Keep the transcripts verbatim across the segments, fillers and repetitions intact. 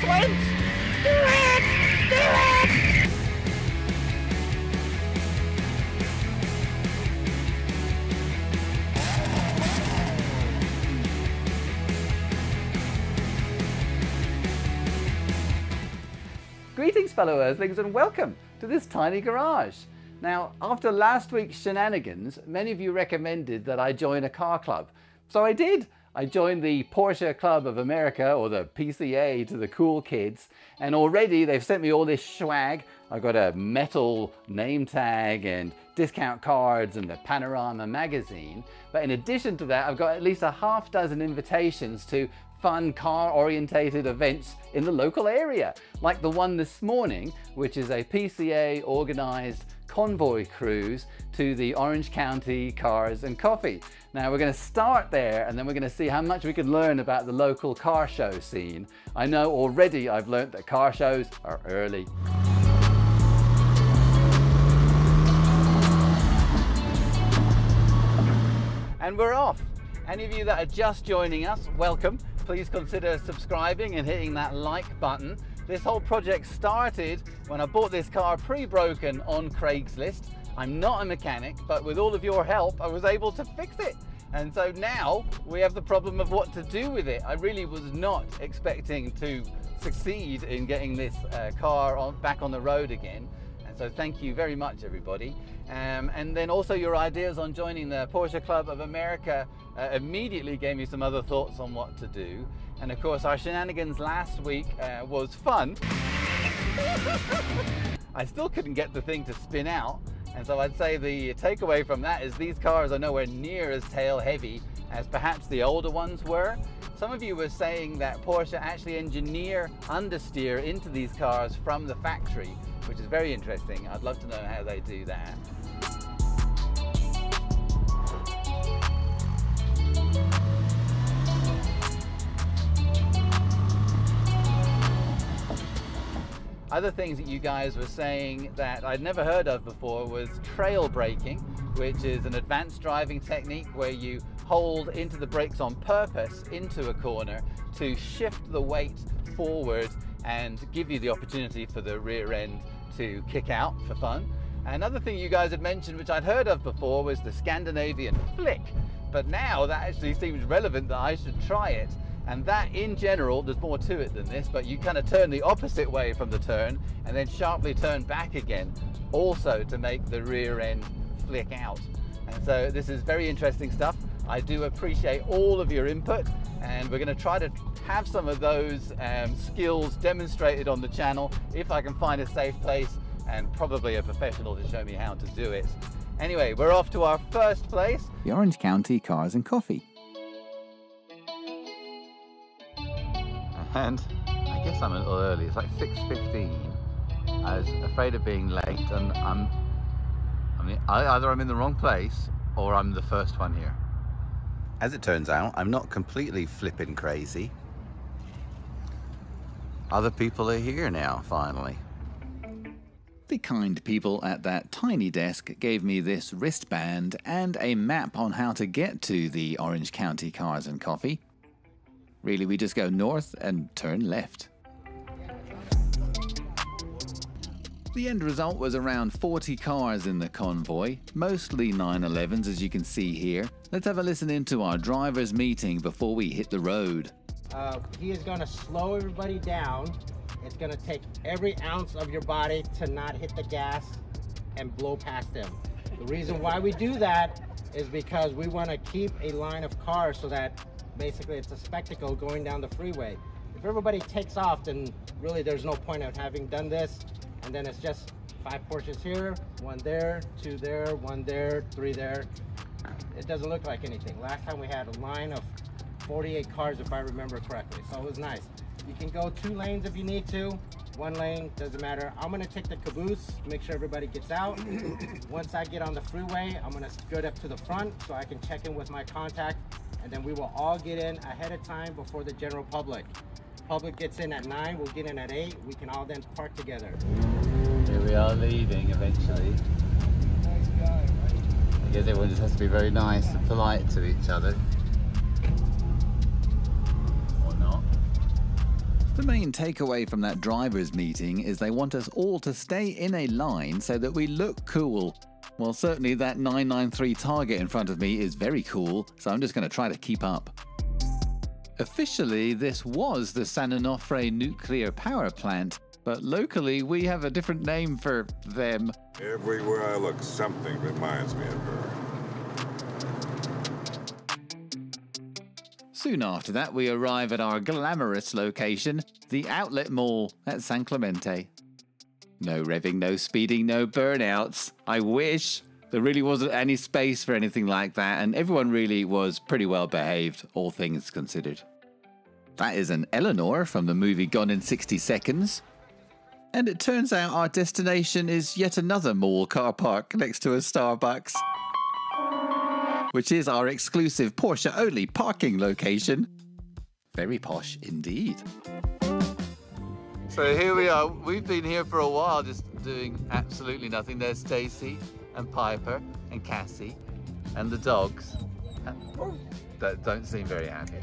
this one! Do it! Do it! Greetings, fellow Earthlings, and welcome to this tiny garage. Now, after last week's shenanigans, many of you recommended that I join a car club. So I did. I joined the Porsche Club of America, or the P C A to the cool kids, and already they've sent me all this swag. I've got a metal name tag and discount cards and the Panorama magazine. But in addition to that, I've got at least a half dozen invitations to fun car-orientated events in the local area, like the one this morning, which is a P C A-organized convoy cruise to the Orange County Cars and Coffee. Now we're going to start there, and then we're going to see how much we can learn about the local car show scene. I know already I've learnt that car shows are early. And we're off. Any of you that are just joining us, welcome. Please consider subscribing and hitting that like button. This whole project started when I bought this car pre-broken on Craigslist. I'm not a mechanic, but with all of your help, I was able to fix it. And so now we have the problem of what to do with it. I really was not expecting to succeed in getting this uh, car on, back on the road again. And so thank you very much, everybody. Um, and then also your ideas on joining the Porsche Club of America uh, immediately gave me some other thoughts on what to do. And of course, our shenanigans last week uh, was fun. I still couldn't get the thing to spin out. And so I'd say the takeaway from that is these cars are nowhere near as tail heavy as perhaps the older ones were. Some of you were saying that Porsche actually engineer understeer into these cars from the factory, which is very interesting. I'd love to know how they do that. Other things that you guys were saying that I'd never heard of before was trail braking, which is an advanced driving technique where you hold into the brakes on purpose into a corner to shift the weight forward and give you the opportunity for the rear end to kick out for fun. Another thing you guys had mentioned, which I'd heard of before, was the Scandinavian flick, but now that actually seems relevant that I should try it. And that, in general, there's more to it than this, but you kind of turn the opposite way from the turn and then sharply turn back again, also to make the rear end flick out. And so this is very interesting stuff. I do appreciate all of your input, and we're going to try to have some of those um, skills demonstrated on the channel if I can find a safe place and probably a professional to show me how to do it. Anyway, we're off to our first place. The Orange County Cars and Coffee. And I guess I'm a little early. It's like six fifteen. I was afraid of being late, and I'm, I mean, either I'm in the wrong place or I'm the first one here. As it turns out, I'm not completely flipping crazy. Other people are here now, finally. The kind people at that tiny desk gave me this wristband and a map on how to get to the Orange County Cars and Coffee. Really, we just go north and turn left. The end result was around forty cars in the convoy, mostly nine elevens, as you can see here. Let's have a listen into our driver's meeting before we hit the road. Uh, he is going to slow everybody down. It's going to take every ounce of your body to not hit the gas and blow past him. The reason why we do that is because we want to keep a line of cars so that basically it's a spectacle going down the freeway. If everybody takes off, then really there's no point of having done this. And then it's just five Porsches here, one there, two there, one there, three there. It doesn't look like anything. Last time we had a line of forty-eight cars, if I remember correctly, so it was nice. You can go two lanes if you need to, one lane, doesn't matter. I'm gonna take the caboose, make sure everybody gets out. Once I get on the freeway, I'm gonna scoot up to the front so I can check in with my contact, and then we will all get in ahead of time before the general public. Public gets in at nine, we'll get in at eight, we can all then park together. Here we are leaving eventually. Nice guy, right? I guess everyone just has to be very nice and polite to each other. Or not. The main takeaway from that drivers' meeting is they want us all to stay in a line so that we look cool. Well, certainly that nine nine three Target in front of me is very cool, so I'm just going to try to keep up. Officially, this was the San Onofre Nuclear Power Plant, but locally we have a different name for them. Everywhere I look, something reminds me of her. Soon after that, we arrive at our glamorous location, the Outlet Mall at San Clemente. No revving, no speeding, no burnouts. I wish. There really wasn't any space for anything like that, and everyone really was pretty well behaved, all things considered. That is an Eleanor from the movie Gone in sixty seconds. And it turns out our destination is yet another mall car park next to a Starbucks, which is our exclusive Porsche-only parking location. Very posh indeed. So here we are. We've been here for a while just doing absolutely nothing. There's Stacy and Piper and Cassie and the dogs that don't seem very happy.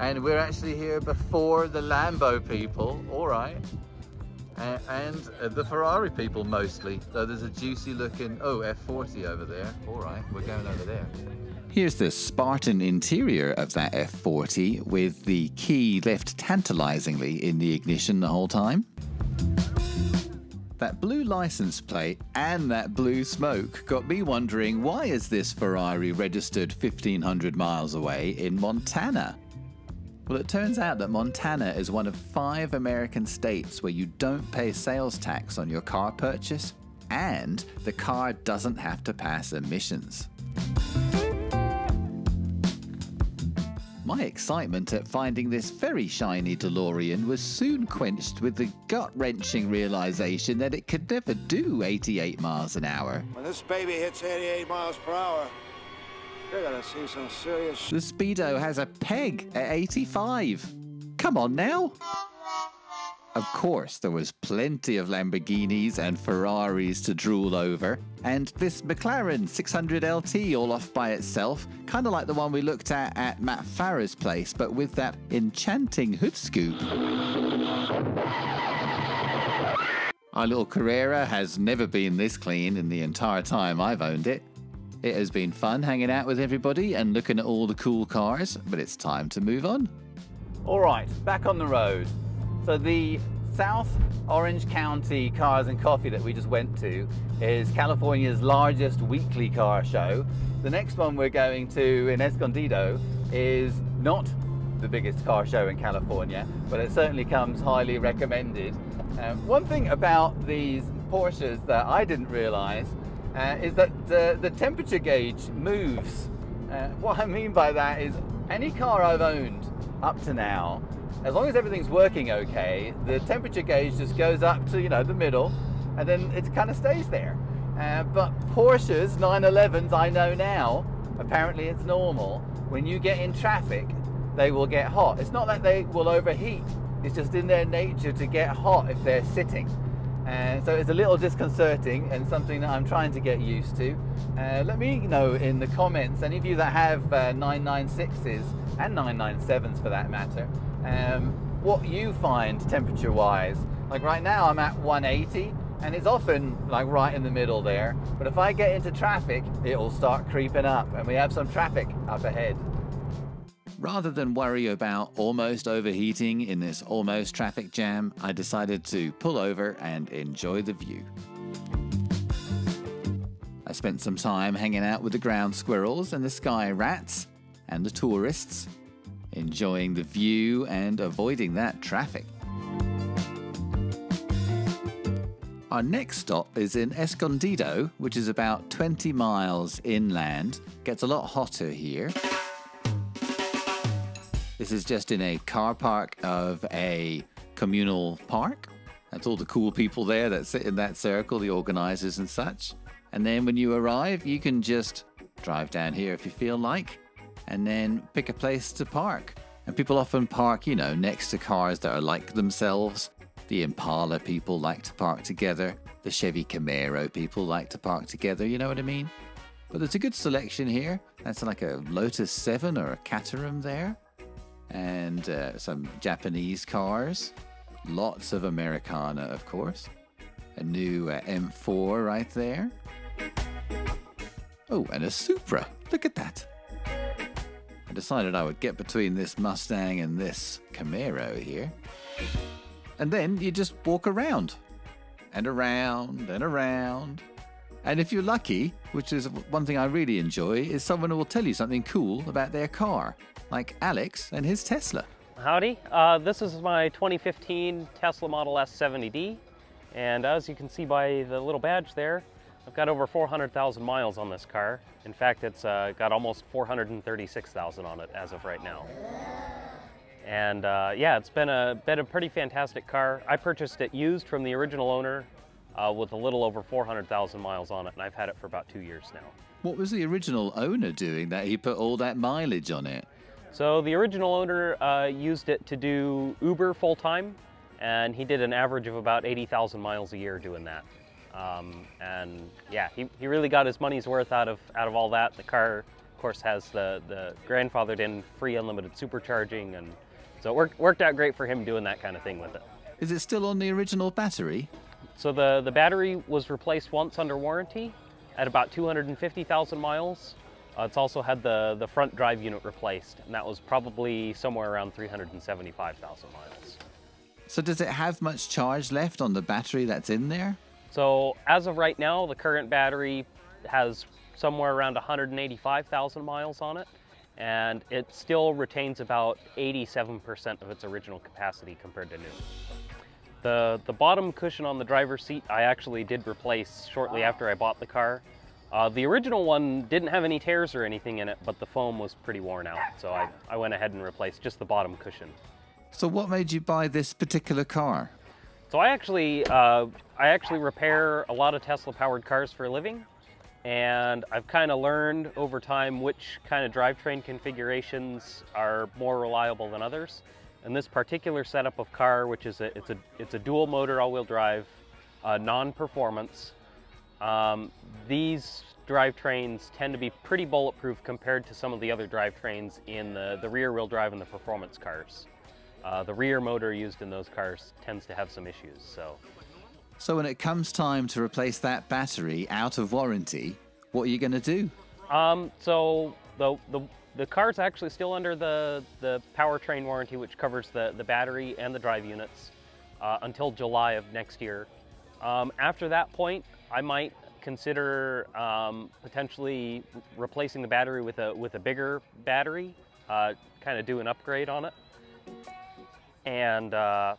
And we're actually here before the Lambo people, all right, and the Ferrari people mostly, though there's a juicy looking, oh, F forty over there. All right, we're going over there. Here's the Spartan interior of that F forty with the key left tantalizingly in the ignition the whole time. That blue license plate and that blue smoke got me wondering, why is this Ferrari registered fifteen hundred miles away in Montana? Well, it turns out that Montana is one of five American states where you don't pay sales tax on your car purchase, and the car doesn't have to pass emissions. My excitement at finding this very shiny DeLorean was soon quenched with the gut-wrenching realization that it could never do eighty-eight miles an hour. When this baby hits eighty-eight miles per hour, you're gonna see some serious sh- The Speedo has a peg at eighty-five. Come on now. Of course, there was plenty of Lamborghinis and Ferraris to drool over, and this McLaren six hundred L T all off by itself, kind of like the one we looked at at Matt Farah's place, but with that enchanting hood scoop. Our little Carrera has never been this clean in the entire time I've owned it. It has been fun hanging out with everybody and looking at all the cool cars, but it's time to move on. All right, back on the road. So the South Orange County Cars and Coffee that we just went to is California's largest weekly car show. The next one we're going to in Escondido is not the biggest car show in California, but it certainly comes highly recommended. Um, one thing about these Porsches that I didn't realize Uh, is that uh, the temperature gauge moves. Uh, what I mean by that is any car I've owned up to now, as long as everything's working okay, the temperature gauge just goes up to, you know, the middle, and then it kind of stays there. Uh, but Porsches, nine elevens, I know now, apparently it's normal. When you get in traffic, they will get hot. It's not that they will overheat. It's just in their nature to get hot if they're sitting. Uh, so it's a little disconcerting and something that I'm trying to get used to. Uh, let me know in the comments, any of you that have uh, nine ninety-sixes and nine ninety-sevens for that matter, um, what you find temperature wise. Like right now I'm at one eighty and it's often like right in the middle there, but if I get into traffic it'll start creeping up, and we have some traffic up ahead. Rather than worry about almost overheating in this almost traffic jam, I decided to pull over and enjoy the view. I spent some time hanging out with the ground squirrels and the sky rats and the tourists, enjoying the view and avoiding that traffic. Our next stop is in Escondido, which is about twenty miles inland. Gets a lot hotter here. This is just in a car park of a communal park. That's all the cool people there that sit in that circle, the organizers and such. And then when you arrive, you can just drive down here if you feel like, and then pick a place to park. And people often park, you know, next to cars that are like themselves. The Impala people like to park together. The Chevy Camaro people like to park together, you know what I mean? But there's a good selection here. That's like a Lotus seven or a Caterham there. and uh, some Japanese cars, lots of Americana, of course. A new uh, M four right there. Oh, and a Supra. Look at that. I decided I would get between this Mustang and this Camaro here. And then you just walk around and around and around. And if you're lucky, which is one thing I really enjoy, is someone who will tell you something cool about their car, like Alex and his Tesla. Howdy. Uh, this is my twenty fifteen Tesla Model S seventy D. And as you can see by the little badge there, I've got over four hundred thousand miles on this car. In fact, it's uh, got almost four hundred thirty-six thousand on it as of right now. And uh, yeah, it's been a, been a pretty fantastic car. I purchased it used from the original owner uh, with a little over four hundred thousand miles on it, and I've had it for about two years now. What was the original owner doing that he put all that mileage on it? So the original owner uh, used it to do Uber full-time, and he did an average of about eighty thousand miles a year doing that. Um, and yeah, he, he really got his money's worth out of out of all that. The car, of course, has the, the grandfathered in free unlimited supercharging, and so it worked, worked out great for him doing that kind of thing with it. Is it still on the original battery? So the, the battery was replaced once under warranty at about two hundred fifty thousand miles. Uh, it's also had the, the front drive unit replaced, and that was probably somewhere around three hundred seventy-five thousand miles. So does it have much charge left on the battery that's in there? So as of right now, the current battery has somewhere around one hundred eighty-five thousand miles on it, and it still retains about eighty-seven percent of its original capacity compared to new. The, the bottom cushion on the driver's seat I actually did replace shortly after I bought the car. Uh, the original one didn't have any tears or anything in it, but the foam was pretty worn out, so I, I went ahead and replaced just the bottom cushion. So what made you buy this particular car? So I actually, uh, I actually repair a lot of Tesla-powered cars for a living, and I've kind of learned over time which kind of drivetrain configurations are more reliable than others. And this particular setup of car, which is a, it's a it's a dual motor all-wheel drive, uh, non-performance. Um, these drivetrains tend to be pretty bulletproof compared to some of the other drivetrains in the the rear-wheel drive and the performance cars. Uh, the rear motor used in those cars tends to have some issues. So so when it comes time to replace that battery out of warranty, what are you going to do? Um, so the, the, the car's actually still under the, the powertrain warranty, which covers the, the battery and the drive units uh, until July of next year. Um, after that point, I might consider um, potentially replacing the battery with a, with a bigger battery, uh, kind of do an upgrade on it. And uh,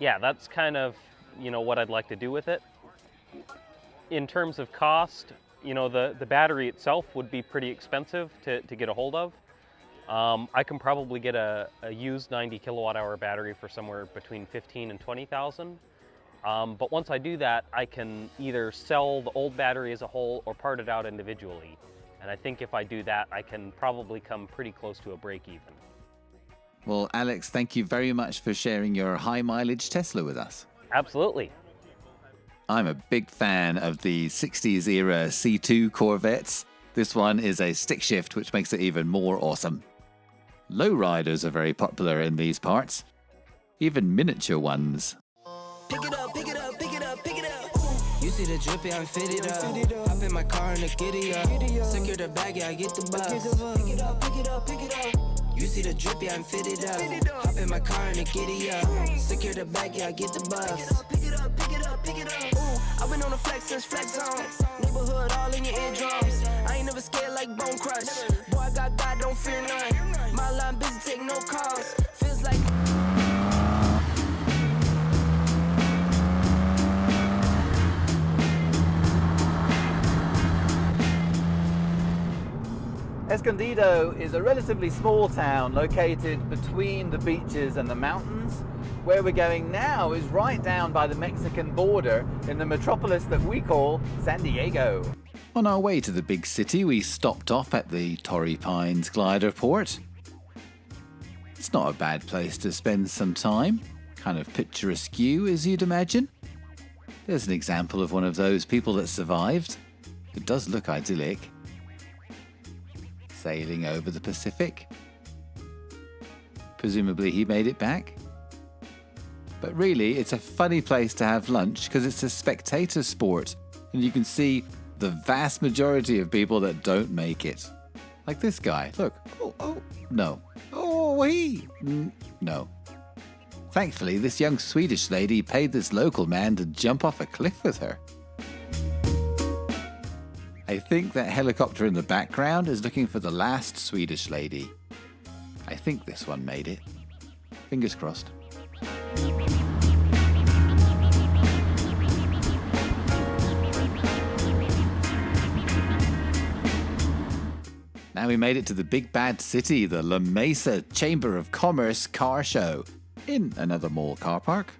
yeah, that's kind of, you know, what I'd like to do with it. In terms of cost, you know, the, the battery itself would be pretty expensive to, to get a hold of. Um, I can probably get a, a used ninety kilowatt hour battery for somewhere between fifteen and twenty thousand. Um, but once I do that, I can either sell the old battery as a whole or part it out individually. And I think if I do that, I can probably come pretty close to a break even. Well, Alex, thank you very much for sharing your high-mileage Tesla with us. Absolutely. I'm a big fan of the sixties-era C two Corvettes. This one is a stick shift, which makes it even more awesome. Lowriders are very popular in these parts, even miniature ones. Pick it up, pick it up, pick it up, pick it up. Ooh. You see the drippy, I fit it up. Hop in my car and I get it up. Secure the bag, yeah, I get the bus. Pick it up, pick it up, pick it up. You see the drippy, I'm fitted up. Hop in my car and I get it up. Secure the bag, yeah, I get the bus. Pick it up, pick it up, pick it up, pick it up. Ooh, I've been on the flex since flex on. Neighborhood all in your eardrums. I ain't never scared like Bone Crush. Boy, I got God, don't fear none. My line busy, take no calls. Feels like... Escondido is a relatively small town located between the beaches and the mountains. Where we're going now is right down by the Mexican border in the metropolis that we call San Diego. On our way to the big city, we stopped off at the Torrey Pines Glider Port. It's not a bad place to spend some time, kind of picture askew as you'd imagine. There's an example of one of those people that survived. It does look idyllic. Sailing over the Pacific. Presumably he made it back. But really, it's a funny place to have lunch because it's a spectator sport and you can see the vast majority of people that don't make it. Like this guy. Look. Oh, oh, no. Oh, he. No. Thankfully, this young Swedish lady paid this local man to jump off a cliff with her. I think that helicopter in the background is looking for the last Swedish lady. I think this one made it. Fingers crossed. Now we made it to the big bad city, the La Mesa Chamber of Commerce car show, in another mall car park.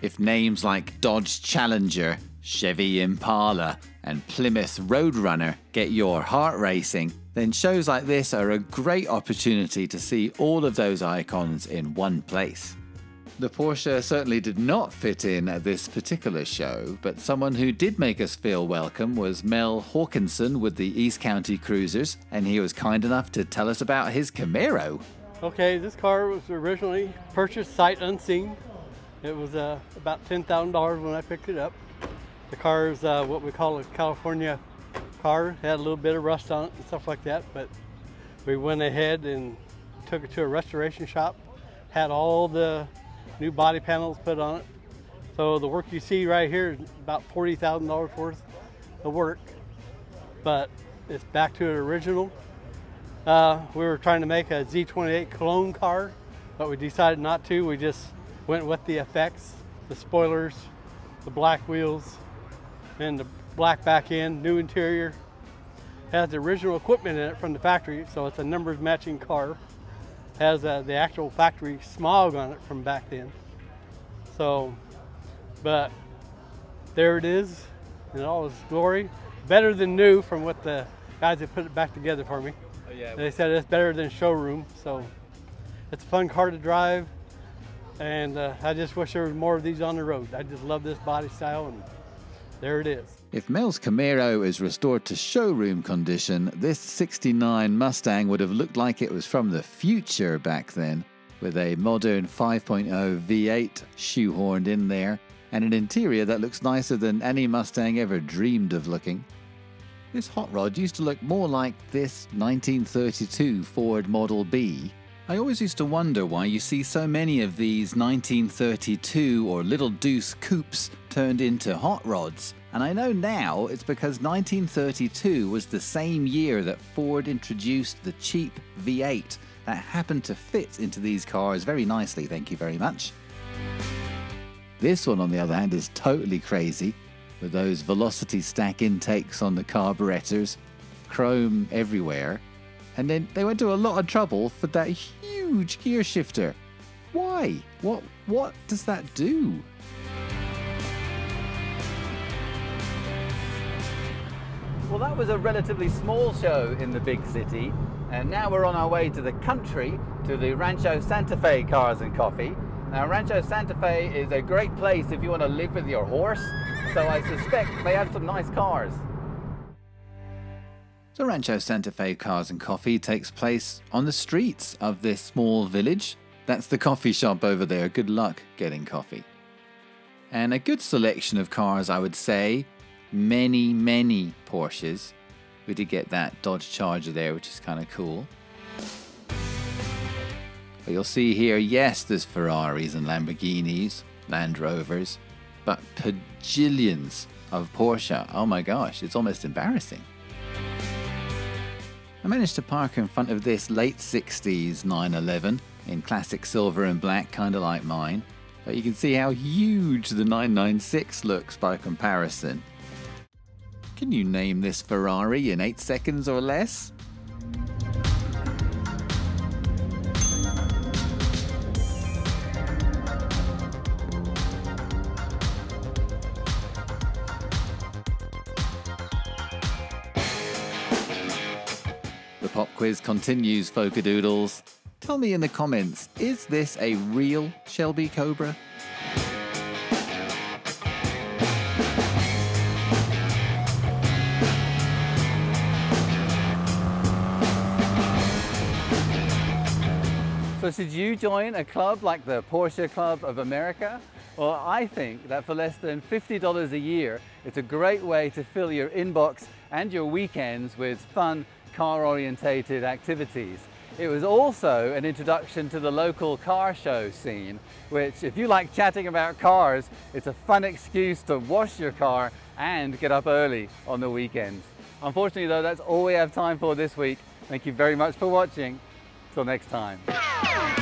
If names like Dodge Challenger, Chevy Impala, and Plymouth Roadrunner get your heart racing, then shows like this are a great opportunity to see all of those icons in one place. The Porsche certainly did not fit in at this particular show, but someone who did make us feel welcome was Mel Hawkinson with the East County Cruisers, and he was kind enough to tell us about his Camaro. Okay, this car was originally purchased sight unseen. It was uh, about ten thousand dollars when I picked it up. The car is uh, what we call a California car. It had a little bit of rust on it and stuff like that, but we went ahead and took it to a restoration shop, had all the new body panels put on it. So the work you see right here is about forty thousand dollars worth of work, but it's back to the original. Uh, we were trying to make a Z twenty-eight clone car, but we decided not to. We just went with the effects, the spoilers, the black wheels, and the black back end, new interior. Has the original equipment in it from the factory, so it's a numbers matching car. Has uh, the actual factory smog on it from back then. So, but there it is in all its glory. Better than new from what the guys that put it back together for me. Oh, yeah. They said it's better than showroom, so it's a fun car to drive. And uh, I just wish there was more of these on the road. I just love this body style, and there it is. If Mel's Camaro is restored to showroom condition, this sixty-nine Mustang would have looked like it was from the future back then, with a modern five point oh V eight shoehorned in there, and an interior that looks nicer than any Mustang ever dreamed of looking. This hot rod used to look more like this nineteen thirty-two Ford Model B. I always used to wonder why you see so many of these nineteen thirty-two or Little Deuce coupes turned into hot rods, and I know now it's because nineteen thirty-two was the same year that Ford introduced the cheap V eight that happened to fit into these cars very nicely, thank you very much. This one, on the other hand, is totally crazy, with those velocity stack intakes on the carburetors, chrome everywhere. And then they went to a lot of trouble for that huge gear shifter. Why? What, what does that do? Well, that was a relatively small show in the big city. And now we're on our way to the country, to the Rancho Santa Fe Cars and Coffee. Now, Rancho Santa Fe is a great place if you want to live with your horse. So I suspect they have some nice cars. The Rancho Santa Fe Cars and Coffee takes place on the streets of this small village. That's the coffee shop over there. Good luck getting coffee. And a good selection of cars, I would say. Many, many Porsches. We did get that Dodge Charger there, which is kind of cool. But you'll see here, yes, there's Ferraris and Lamborghinis, Land Rovers, but bajillions of Porsche. Oh my gosh, it's almost embarrassing. I managed to park in front of this late sixties nine eleven in classic silver and black, kind of like mine, but you can see how huge the nine ninety-six looks by comparison. Can you name this Ferrari in eight seconds or less? Pop quiz continues, Folkadoodles. Tell me in the comments, is this a real Shelby Cobra? So But should you join a club like the Porsche Club of America? Well, I think that for less than fifty dollars a year, it's a great way to fill your inbox and your weekends with fun, car-orientated activities. It was also an introduction to the local car show scene, which, if you like chatting about cars, it's a fun excuse to wash your car and get up early on the weekend. Unfortunately though, that's all we have time for this week. Thank you very much for watching. Till next time.